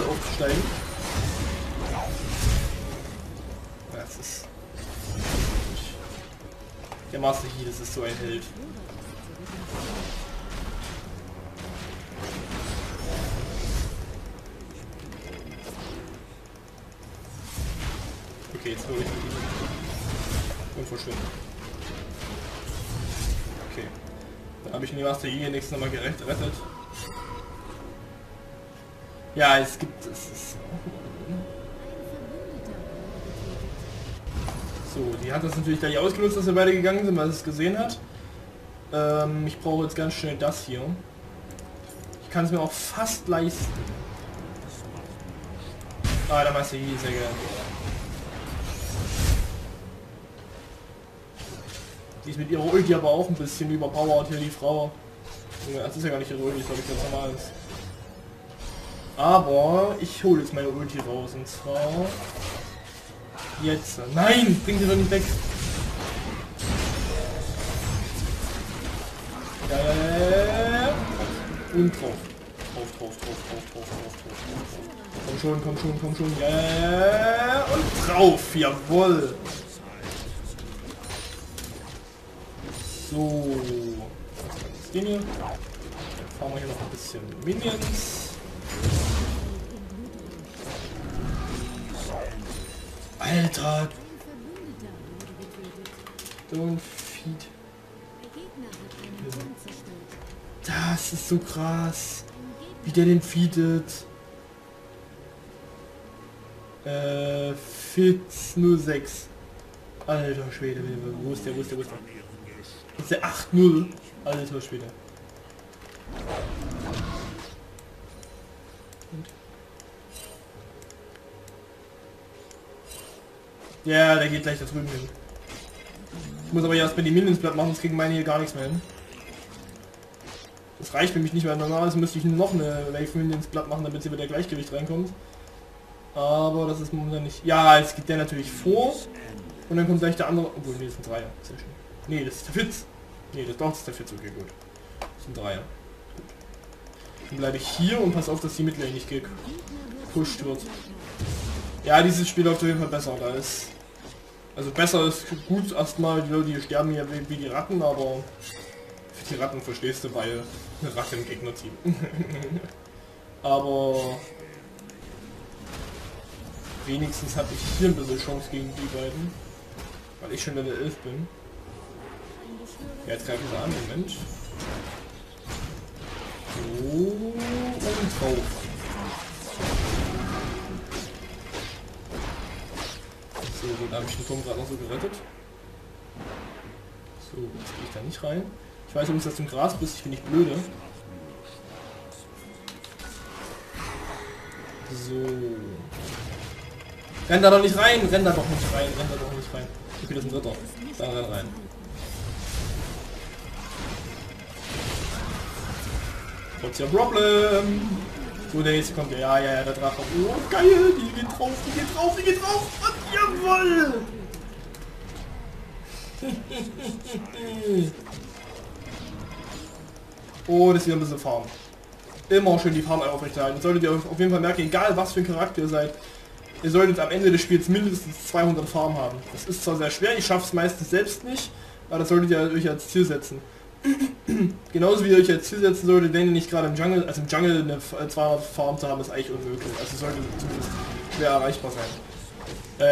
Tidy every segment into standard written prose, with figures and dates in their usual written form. Leute aufzusteigen. Das ist... Der Master Yi, das ist so ein Held. Okay, jetzt hole ich ihn. Und verschwinde. Okay. Dann habe ich den Master Yi nächstes Mal gerettet. Ja, es gibt es. So, die hat das natürlich gleich ausgenutzt, dass wir beide gegangen sind, weil sie es gesehen hat. Ich brauche jetzt ganz schnell das hier. Ich kann es mir auch fast leisten. Ah, da weiß ich nie, sehr gerne. Die ist mit ihrer Ulti aber auch ein bisschen überpowered hier, die Frau. Das ist ja gar nicht ihre Ulti, glaube ich, ganz normal ist. Aber ich hole jetzt meine Ulti raus und zwar... Jetzt. Nein! Bring sie doch nicht weg! Und drauf. Drauf. Komm schon. Ja. Und drauf. Jawohl. So. Was ist denn hier? Fahren wir hier noch ein bisschen Minions. Alter! Don't feed. Das ist so krass, wie der den feedet. Fitz 06. Alter Schwede, wo ist der? Ist der 8-0? Alter Schwede. Ja, der geht gleich da drüben hin. Ich muss aber erst mal die Minionsblatt machen, sonst kriegen meine hier gar nichts mehr hin. Das reicht nämlich nicht mehr. Normalerweise müsste ich noch eine Wave Minionsblatt machen, damit sie wieder Gleichgewicht reinkommt. Aber das ist momentan nicht... Ja, jetzt geht der natürlich vor. Und dann kommt gleich der andere... Obwohl, nee, das sind Dreier. Sehr schön. Nee, das ist der Fitz. Nee, das ist der Fitz. Okay, gut. Das sind Dreier. Gut. Dann bleibe ich hier und pass auf, dass die Midlane nicht gepusht wird. Ja, dieses Spiel läuft auf jeden Fall besser, da ist... Also besser ist gut erstmal, die Leute, die sterben ja wie die Ratten, aber... Für die Ratten verstehst du, weil... Eine Ratte im Gegnerteam. Aber... Wenigstens habe ich hier ein bisschen Chance gegen die beiden. Weil ich schon Level 11 bin. Ja, jetzt greife ich da an, Moment. So... Und drauf. So, da habe ich den Turm gerade noch so gerettet. So, jetzt gehe ich da nicht rein. Ich weiß übrigens, dass du im Gras bist, ich bin nicht blöde. So. Renn da doch nicht rein. Okay, das ist ein Ritter. Da renn rein. What's your problem? So, der nächste kommt. Ja, der Drache. Oh, geil, die geht drauf. Und jawoll! Oh, das ist wieder ein bisschen Farm. Immer schön die Farm aufrechterhalten. Das solltet ihr auf jeden Fall merken, egal was für ein Charakter ihr seid, ihr solltet am Ende des Spiels mindestens 200 Farm haben. Das ist zwar sehr schwer, ich schaff's meistens selbst nicht, aber das solltet ihr euch als Ziel setzen. Genauso wie ihr euch als Ziel setzen solltet, wenn ihr nicht gerade im Jungle, also im Jungle eine 200 Farm zu haben, ist eigentlich unmöglich. Also sollte zumindest schwer erreichbar sein.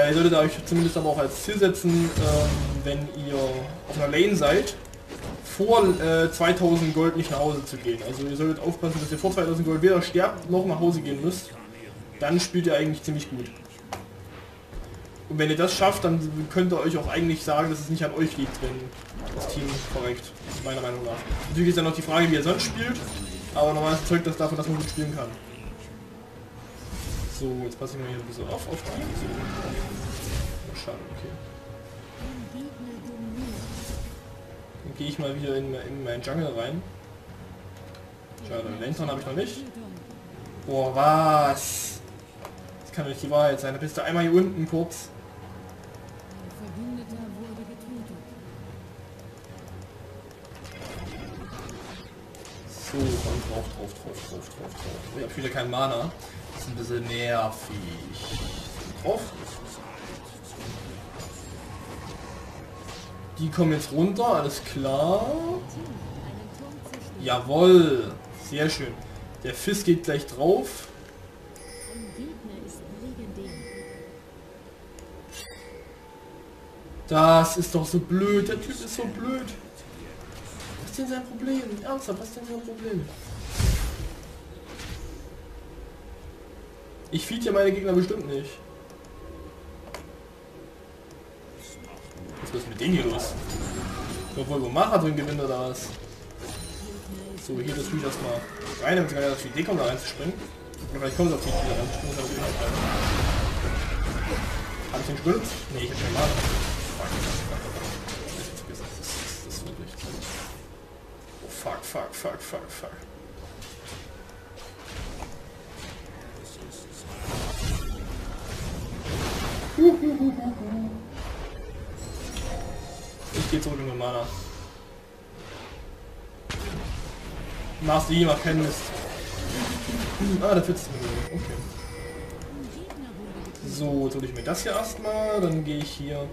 Ihr solltet euch zumindest aber auch als Ziel setzen, wenn ihr auf einer Lane seid, vor 2000 Gold nicht nach Hause zu gehen. Also ihr solltet aufpassen, dass ihr vor 2000 Gold weder sterbt, noch nach Hause gehen müsst. Dann spielt ihr eigentlich ziemlich gut. Und wenn ihr das schafft, dann könnt ihr euch auch eigentlich sagen, dass es nicht an euch liegt, wenn das Team korrekt, meiner Meinung nach. Natürlich ist dann noch die Frage, wie ihr sonst spielt, aber normalerweise zeugt das davon, dass man gut spielen kann. So, jetzt passe ich mal hier ein bisschen auf die. So. Schade, okay. Dann gehe ich mal wieder in meinen Jungle rein. Schade, Lantern habe ich noch nicht. Boah, was? Das kann doch nicht die Wahrheit sein. Da bist du einmal hier unten kurz. So, komm, drauf. Ich habe wieder kein Mana. ein bisschen nervig. Drauf. Die kommen jetzt runter, alles klar. Jawohl. Sehr schön. Der Fizz geht gleich drauf. Das ist doch so blöd. Der Typ ist so blöd. Was ist denn sein Problem? Ernsthaft, was ist denn sein Problem? Ich feed ja meine Gegner bestimmt nicht. Was ist mit denen hier los? Obwohl wo Macher drin gewinnt oder was? So, hier das Vieh erstmal rein, damit sie gar nicht auf die Idee kommen da reinzuspringen. Vielleicht kommen sie auf die Idee rein, ich muss aber wieder rein. Habe ich den Stütz? Nee, ich hab keinen Macher. Das wird nicht. Oh fuck, fuck, fuck, fuck, fuck. Ich gehe zurück in den Mana. Master Yi macht keinen Mist. Ah, der Fitz. Okay. So, jetzt hole ich mir das hier erstmal. Dann gehe ich hier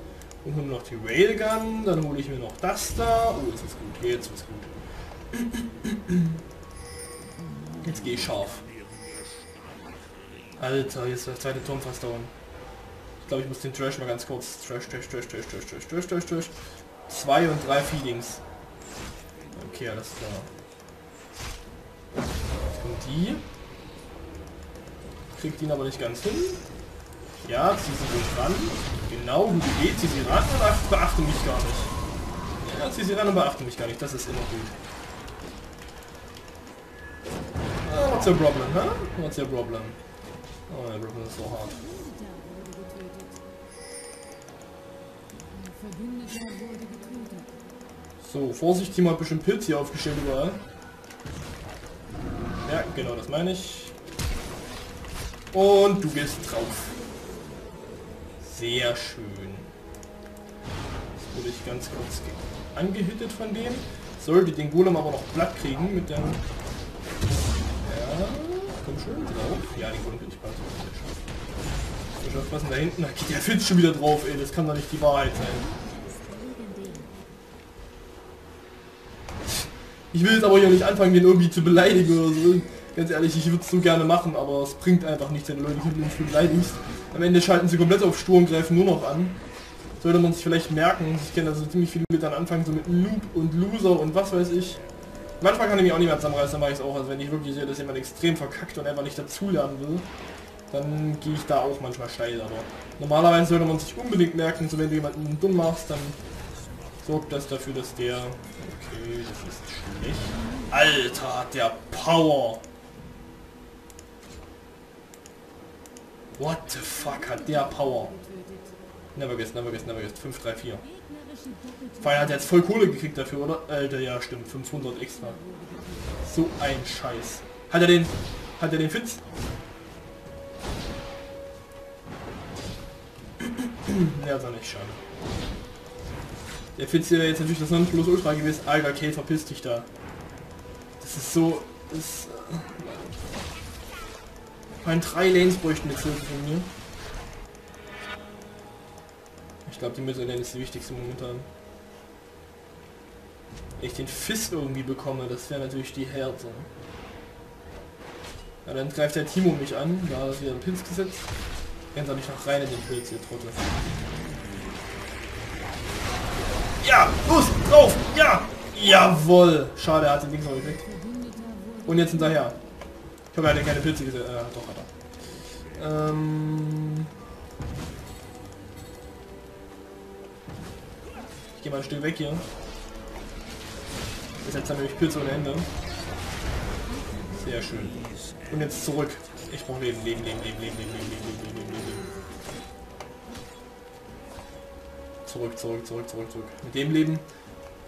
und hole noch die Railgun. Dann hole ich mir noch das da. Oh, jetzt ist gut. Jetzt ist gut. Jetzt gehe ich scharf. Alter, jetzt ist der zweite Turm fast down. Ich glaube, ich muss den Trash mal ganz kurz. Trash. 2 und 3 Feedings. Okay, alles klar. Jetzt kommt die. Kriegt ihn aber nicht ganz hin. Ja, zieh sie durch ran. Genau, gut geht. Zieh sie ran und beachte mich gar nicht. Ja, zieh sie ran und beachte mich gar nicht. Das ist immer gut. Ah, what's your problem, huh? What's your problem? Oh, your problem is so hard. So, Vorsicht, Teemo hat bestimmt Pilz hier aufgestellt überall. Ja, genau, das meine ich. Und du gehst drauf. Sehr schön. Das wurde ich ganz kurz angehittet von dem. Sollte den Golem aber noch platt kriegen mit dem... Ja, komm schön drauf. Ja, den Golem bin ich bald. Was denn da hinten? Da geht der Fitz schon wieder drauf, ey. Das kann doch nicht die Wahrheit sein. Ich will jetzt aber hier nicht anfangen, den irgendwie zu beleidigen oder so. Ganz ehrlich, ich würde es so gerne machen, aber es bringt einfach nichts, wenn du Leute nicht beleidigst. Am Ende schalten sie komplett auf Sturm und greifen nur noch an. Sollte man sich vielleicht merken. Ich kenne da so ziemlich viele Leute dann anfangen, so mit Noob und Loser und was weiß ich. Manchmal kann ich mich auch nicht mehr zusammenreißen, dann mache ich es auch. Also wenn ich wirklich sehe, dass jemand extrem verkackt und einfach nicht dazulernen will, dann gehe ich da auch manchmal steil, aber normalerweise sollte man sich unbedingt merken, so wenn du jemanden dumm machst, dann sorgt das dafür, dass der... Okay, das ist schlecht. Alter, hat der Power! What the fuck, hat der Power! Never guess, never guess, never guess. 5, 3, 4. Vor allem hat er jetzt voll Kohle gekriegt dafür, oder? Alter, ja stimmt, 500 extra. So ein Scheiß. Hat er den Fitz? Ja, ist auch nicht schade. Der Fitz wäre jetzt natürlich das Nonplusultra gewesen. Alter, okay, verpiss dich da. Das ist so... Das... Mein 3 Lanes bräuchten jetzt Hilfe von mir. Ich glaube, die Mitte-Lane ist die wichtigste momentan. Wenn ich den Fist irgendwie bekomme, das wäre natürlich die Härte. Ja, dann greift der Teemo mich an. Da hat er wieder einen Pilz gesetzt. Rennt doch nicht noch rein in den Pilz, ihr Trottel. Ja, los, drauf, ja! Jawohl! Schade, er hat den Dings noch gekriegt. Und jetzt hinterher. Ich habe ja keine Pilze gesehen. Doch, hat er. Ich gehe mal ein Stück weg hier. Bis jetzt haben nämlich Pilze ohne Ende. Sehr schön. Und jetzt zurück. Ich brauche Leben. Zurück. Mit dem Leben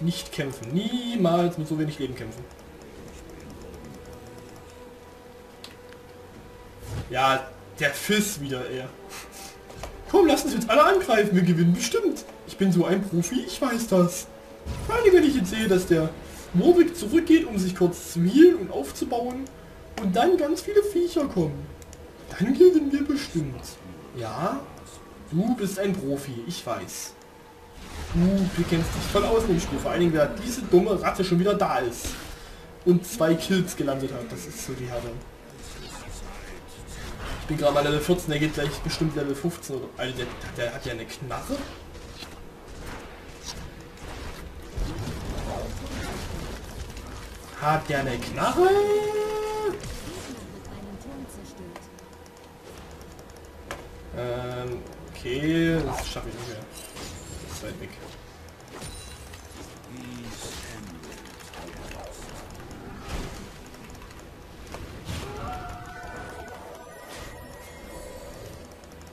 nicht kämpfen. Niemals mit so wenig Leben kämpfen. Ja, der Fizz wieder, eher. Komm, lass uns jetzt alle angreifen. Wir gewinnen bestimmt. Ich bin so ein Profi, ich weiß das. Vor allem, wenn ich jetzt sehe, dass der Warwick zurückgeht, um sich kurz zu healen und aufzubauen. Und dann ganz viele Viecher kommen. Dann gehen wir bestimmt. Ja, du bist ein Profi, ich weiß. Du kennst dich voll aus in dem Spiel. Vor allen Dingen, da diese dumme Ratte schon wieder da ist. Und 2 Kills gelandet hat. Das ist so die Härte. Ich bin gerade mal Level 14, der geht gleich bestimmt Level 15 oder... Also der hat ja eine Knarre. Hat der eine Knarre? Okay, das schaffe ich nicht mehr. Das ist weit weg.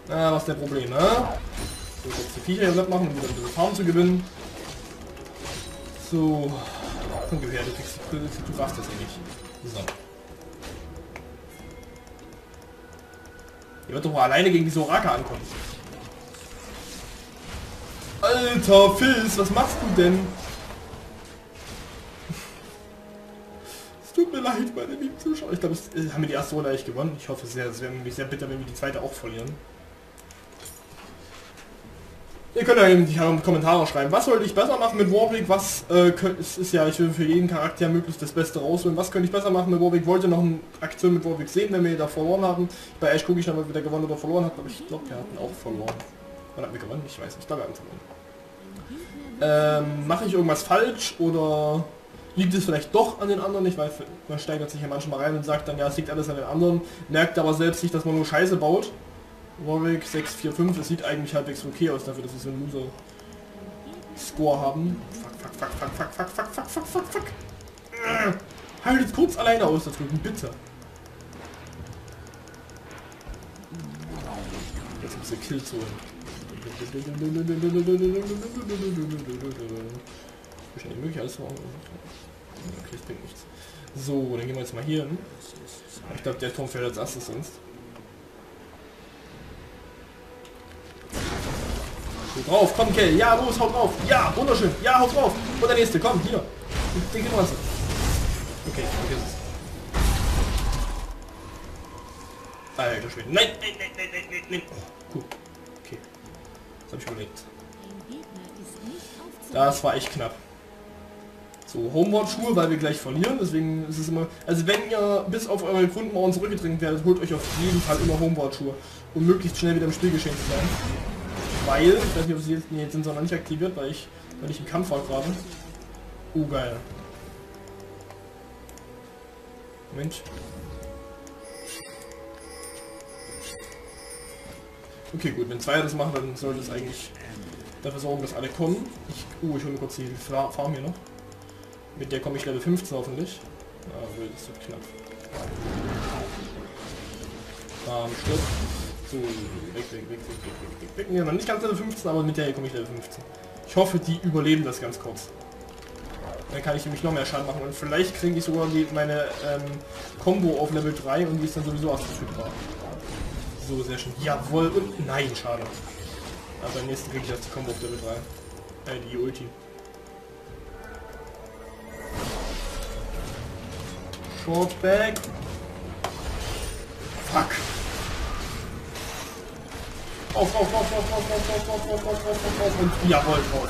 Na, was ist der Problem, ne? So, jetzt die Viecher hier machen, um wieder ein bisschen Farm zu gewinnen. So. Komm, Gewehr, du kriegst die Pilze, du raffst das nicht. So. Ihr wird doch mal alleine gegen die Soraka ankommen. Alter Fizz, was machst du denn? Es tut mir leid, meine lieben Zuschauer. Ich glaube, haben wir die erste Runde eigentlich gewonnen. Ich hoffe sehr, es wäre nämlich sehr bitter, wenn wir die zweite auch verlieren. Ihr könnt ja in die Kommentare schreiben, was sollte ich besser machen mit Warwick, was es ist ja, ich will für jeden Charakter möglichst das Beste rausholen, was könnte ich besser machen mit Warwick, wollt ihr noch eine Aktion mit Warwick sehen, wenn wir da verloren haben, bei Ash gucke ich noch, ob wir da gewonnen oder verloren haben, aber ich glaube, wir hatten auch verloren. Wann hatten wir gewonnen? Ich weiß nicht, da wir hatten verloren. Mache ich irgendwas falsch oder liegt es vielleicht doch an den anderen nicht, weil man steigert sich ja manchmal rein und sagt dann, ja, es liegt alles an den anderen, merkt aber selbst nicht, dass man nur Scheiße baut. Warwick 645, es sieht eigentlich halbwegs okay aus dafür, dass wir so einen Loser-Score haben. Fuck, fuck, fuck, fuck, fuck, fuck, fuck, fuck, fuck, haltet kurz alleine aus da drüben, bitte. Jetzt muss der Kill zu. Ist ja nicht möglich, alles machen. Okay, das bringt nichts. So, dann gehen wir jetzt mal hier hin. Ich glaube, der Turm fällt als erstes sonst. Drauf, komm, Kell, ja, los, haut drauf, ja, wunderschön, ja, haut drauf, und der nächste, komm, hier, den gehen wir lassen. Okay, vergiss es. Alter Schwede, nein, nein, nein, nein, nein, nein, oh, cool. Okay, das habe ich überlegt. Das war echt knapp. So, Homeboard-Schuhe, weil wir gleich verlieren, deswegen ist es immer... Also wenn ihr bis auf eure Grundmauern zurückgedrängt werdet, holt euch auf jeden Fall immer Homeboard-Schuhe, um möglichst schnell wieder im Spielgeschehen zu sein. Weil, ich weiß nicht, ob sie jetzt, nee, jetzt sind sie noch nicht aktiviert, weil ich im Kampf war gerade. Oh, geil. Mensch. Okay, gut, wenn 2 das machen, dann sollte es eigentlich dafür sorgen, dass alle kommen. Ich hole mir kurz die Farm hier noch. Mit der komme ich Level 15 hoffentlich. Ah, blöd, das wird knapp. Stopp. So, weg. Ja, nicht ganz Level 15, aber mit der hier komme ich Level 15. Ich hoffe, die überleben das ganz kurz. Dann kann ich nämlich noch mehr Schaden machen und vielleicht kriege ich sogar meine Combo auf Level 3 und die ist dann sowieso auszuführbar. So, sehr schön. Jawohl und nein, schade. Aber beim nächsten kriege ich das Combo auf Level 3. Die Ulti. Shortback. Fuck. Auf, und jawohl, drauf.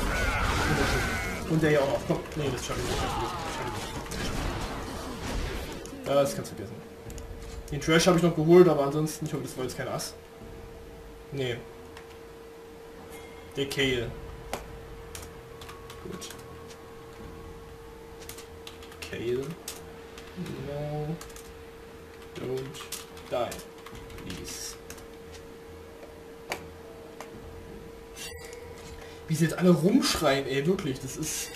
Und der hier auch noch. Komm, nee, das schaffe ich nicht. Ja, das kannst du vergessen. Den Trash habe ich noch geholt, aber ansonsten, ich hoffe, das war jetzt kein Ass. Nee. Der Kale. Gut. Kale. No. Don't die. Please. Wie sie jetzt alle rumschreien, ey, wirklich, das ist...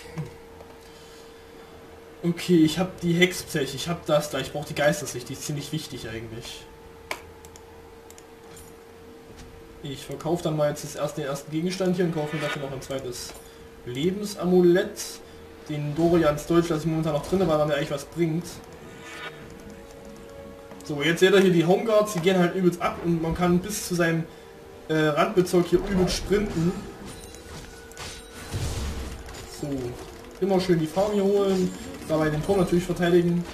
Okay, ich habe die Hexpech, ich habe das da, ich brauche die Geistersicht, die ist ziemlich wichtig eigentlich. Ich verkaufe dann mal jetzt den ersten Gegenstand hier und kaufe mir dafür noch ein zweites Lebensamulett. Den Dorians-Deutsch lasse ich momentan noch drin, weil er mir eigentlich was bringt. So, jetzt seht ihr hier die Homeguards, die gehen halt übelst ab und man kann bis zu seinem Randbezirk hier übelst sprinten. So, immer schön die Farm hier holen, dabei den Turm natürlich verteidigen.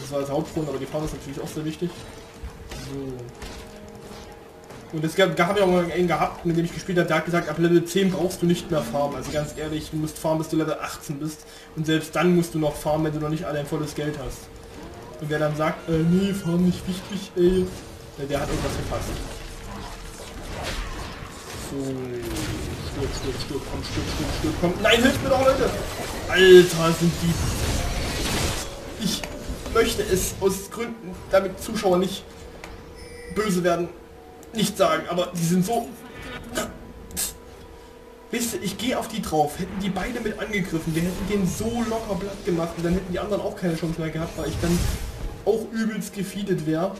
Das war das Hauptgrund, aber die Farm ist natürlich auch sehr wichtig. So, Und das habe ich auch mal einen gehabt, mit dem ich gespielt habe, der hat gesagt, ab Level 10 brauchst du nicht mehr farmen. Also ganz ehrlich, du musst farmen, bis du Level 18 bist. Und selbst dann musst du noch farmen, wenn du noch nicht alle ein volles Geld hast. Und wer dann sagt, nee, farmen nicht wichtig, ey, der hat irgendwas verpasst. So, stirb, komm, stirb, komm. Nein, hilf mir doch, Leute! Alter, sind die... Ich möchte es aus Gründen, damit Zuschauer nicht böse werden, nicht sagen, aber die sind so... Wisst ihr, ich gehe auf die drauf. Hätten die beide mit angegriffen, wir hätten den so locker platt gemacht und dann hätten die anderen auch keine Chance mehr gehabt, weil ich dann auch übelst gefeedet wäre.